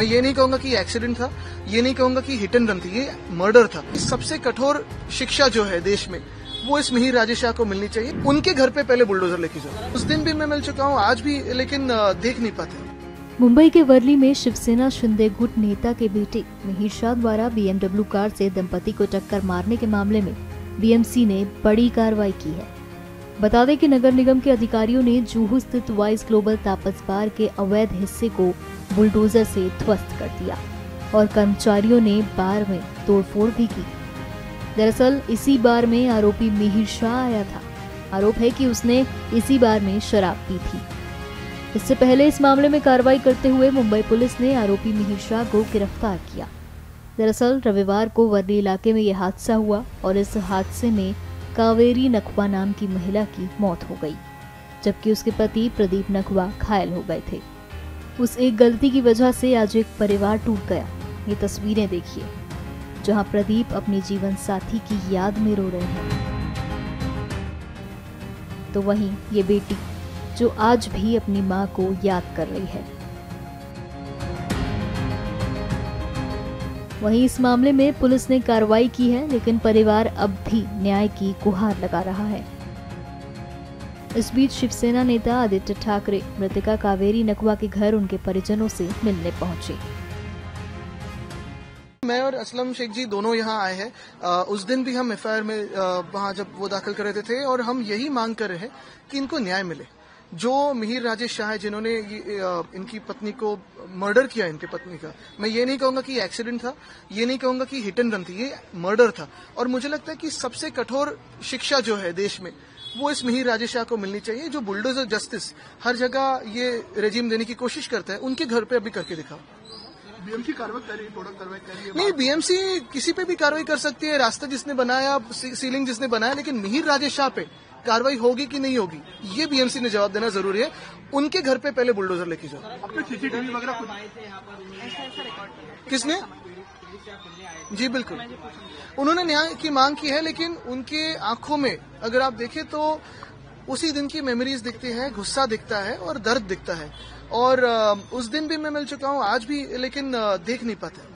मैं ये नहीं कहूँगा कि एक्सीडेंट था, ये नहीं कहूँगा कि हिट एंड रन थी, ये मर्डर था। सबसे कठोर शिक्षा जो है देश में वो इस मिहिर राजेश शाह को मिलनी चाहिए। उनके घर पे पहले बुलडोजर लेके जाओ। उस दिन भी मैं मिल चुका हूँ, आज भी, लेकिन देख नहीं पाते। मुंबई के वर्ली में शिवसेना शिंदे गुट नेता के बेटे मिहिर शाह द्वारा BMW कार से दंपति को टक्कर मारने के मामले में BMC ने बड़ी कार्रवाई की है। बता दें कि नगर निगम के अधिकारियों ने जूहू स्थित वाइस ग्लोबल तापस बार के अवैध हिस्से को बुलडोजर से ध्वस्त कर दिया और कर्मचारियों ने बार में तोड़फोड़ भी की। दरअसल इसी बार में आरोपी मिहिर शाह आया था। आरोप है कि उसने इसी बार में शराब पी थी। इससे पहले इस मामले में कार्रवाई करते हुए मुंबई पुलिस ने आरोपी मिहिर शाह को गिरफ्तार किया। दरअसल रविवार को वर्ली इलाके में यह हादसा हुआ और इस हादसे में कावेरी नखवा नाम की महिला की मौत हो गई, जबकि उसके पति प्रदीप नखवा घायल हो गए थे। उस एक गलती की वजह से आज एक परिवार टूट गया। ये तस्वीरें देखिए, जहां प्रदीप अपने जीवन साथी की याद में रो रहे हैं, तो वहीं ये बेटी जो आज भी अपनी मां को याद कर रही है। वहीं इस मामले में पुलिस ने कार्रवाई की है, लेकिन परिवार अब भी न्याय की गुहार लगा रहा है। इस बीच शिवसेना नेता आदित्य ठाकरे मृतका कावेरी नखवा के घर उनके परिजनों से मिलने पहुंचे। मैं और असलम शेख जी दोनों यहाँ आए हैं। उस दिन भी हम FIR में वहाँ जब वो दाखिल कर रहे थे, और हम यही मांग कर रहे हैं कि इनको न्याय मिले। जो मिहिर राजेश शाह है, जिन्होंने इनकी पत्नी को मर्डर किया, इनके पत्नी का, मैं ये नहीं कहूँगा कि एक्सीडेंट था, ये नहीं कहूँगा कि हिट एंड रन थी, ये मर्डर था। और मुझे लगता है कि सबसे कठोर शिक्षा जो है देश में वो इस मिहिर राजेश शाह को मिलनी चाहिए, जो बुलडोजर जस्टिस हर जगह ये रेजिम देने की कोशिश करता है। उनके घर पे अभी करके दिखाओ। BMC कार्रवाई कर रही है, प्रोडक्ट कार्रवाई कर रही है। नहीं, BMC किसी पे भी कार्रवाई कर सकती है, रास्ता जिसने बनाया, सीलिंग जिसने बनाया, लेकिन मिहिर राजेश शाह पे कार्रवाई होगी कि नहीं होगी ये BMC ने जवाब देना जरूरी है। उनके घर पे पहले बुलडोजर लेके जाओ। अब तो CCTV वगैरह कुछ किसने, जी बिल्कुल, उन्होंने न्याय की मांग की है, लेकिन उनके आंखों में अगर आप देखें तो उसी दिन की मेमोरीज दिखती है, गुस्सा दिखता है और दर्द दिखता है। और उस दिन भी मैं मिल चुका हूँ, आज भी, लेकिन देख नहीं पाता।